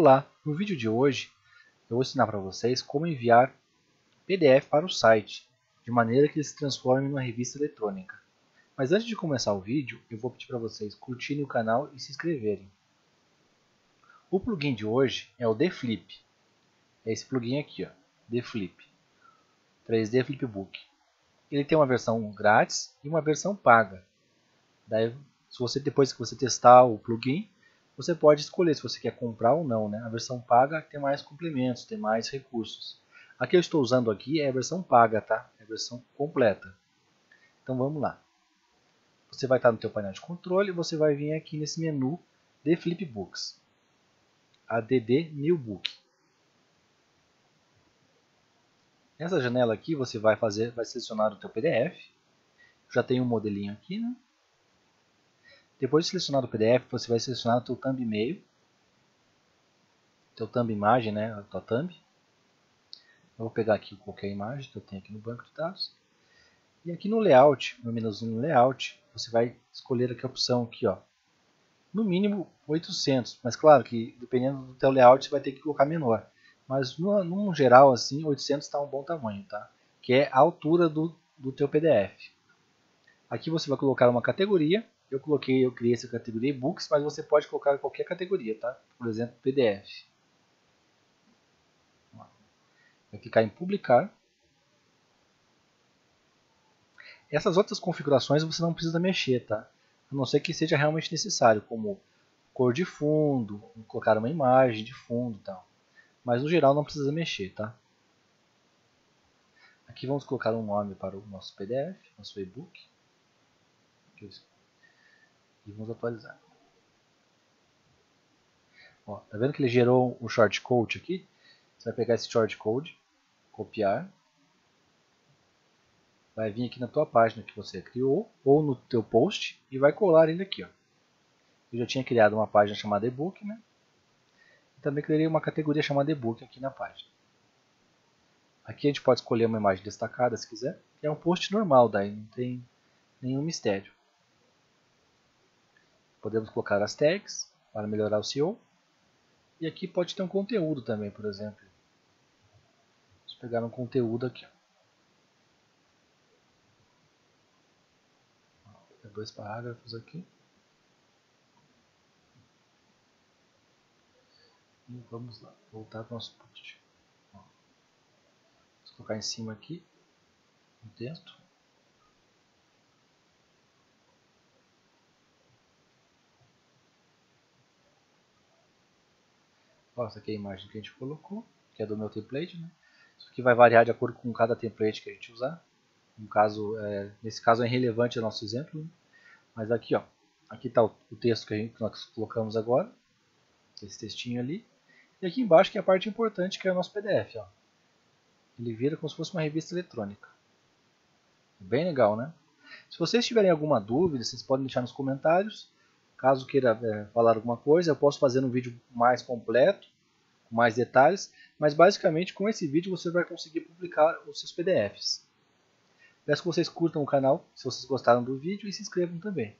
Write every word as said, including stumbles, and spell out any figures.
Olá, no vídeo de hoje eu vou ensinar para vocês como enviar P D F para o site, de maneira que ele se transforme em uma revista eletrônica. Mas antes de começar o vídeo, eu vou pedir para vocês curtirem o canal e se inscreverem. O plugin de hoje é o DFlip, é esse plugin aqui, ó, DFlip, três D Flip Book. Ele tem uma versão grátis e uma versão paga. Daí, se você, depois que você testar o plugin, você pode escolher se você quer comprar ou não, né? A versão paga tem mais complementos, tem mais recursos. A que eu estou usando aqui é a versão paga, tá? É a versão completa. Então vamos lá. Você vai estar no teu painel de controle e você vai vir aqui nesse menu DFlip Books, add New Book. Nessa janela aqui você vai fazer, vai selecionar o teu P D F. Já tem um modelinho aqui, né? Depois de selecionar o P D F, você vai selecionar o teu thumb e-mail, teu thumb imagem, né, a tua thumb. Eu vou pegar aqui qualquer imagem que eu tenho aqui no banco de dados. E aqui no layout, no menuzinho layout, você vai escolher aqui a opção aqui, ó, no mínimo oitocentos, mas claro que dependendo do teu layout você vai ter que colocar menor. Mas no, no geral assim, oitocentos está um bom tamanho, tá? Que é a altura do, do teu P D F. Aqui você vai colocar uma categoria. Eu coloquei, eu criei essa categoria e-books, mas você pode colocar qualquer categoria, tá? Por exemplo, P D F. Vai clicar em publicar. Essas outras configurações você não precisa mexer, tá? A não ser que seja realmente necessário, como cor de fundo, colocar uma imagem de fundo e tal. Mas no geral não precisa mexer, tá? Aqui vamos colocar um nome para o nosso P D F, nosso e-book. E vamos atualizar. Ó, tá vendo que ele gerou o shortcode aqui? Você vai pegar esse shortcode, copiar, vai vir aqui na tua página que você criou ou no teu post e vai colar ele aqui, ó. Eu já tinha criado uma página chamada ebook, né? E também criei uma categoria chamada ebook aqui na página. Aqui a gente pode escolher uma imagem destacada se quiser. É um post normal, daí não tem nenhum mistério. Podemos colocar as tags para melhorar o S E O. E aqui pode ter um conteúdo também, por exemplo. Vamos pegar um conteúdo aqui. Dois parágrafos aqui. E vamos lá, voltar para o nosso post. Vamos colocar em cima aqui um texto. Essa aqui é a imagem que a gente colocou, que é do meu template, né? Isso aqui vai variar de acordo com cada template que a gente usar. No caso, é, nesse caso é irrelevante o nosso exemplo, né? Mas aqui, ó, aqui está o, o texto que, a gente, que nós colocamos agora, esse textinho ali. E aqui embaixo que é a parte importante, que é o nosso P D F, ó. Ele vira como se fosse uma revista eletrônica. Bem legal, né? Se vocês tiverem alguma dúvida, vocês podem deixar nos comentários. Caso queira é, falar alguma coisa, eu posso fazer um vídeo mais completo, com mais detalhes, mas basicamente com esse vídeo você vai conseguir publicar os seus P D Fs. Peço que vocês curtam o canal, se vocês gostaram do vídeo, e se inscrevam também.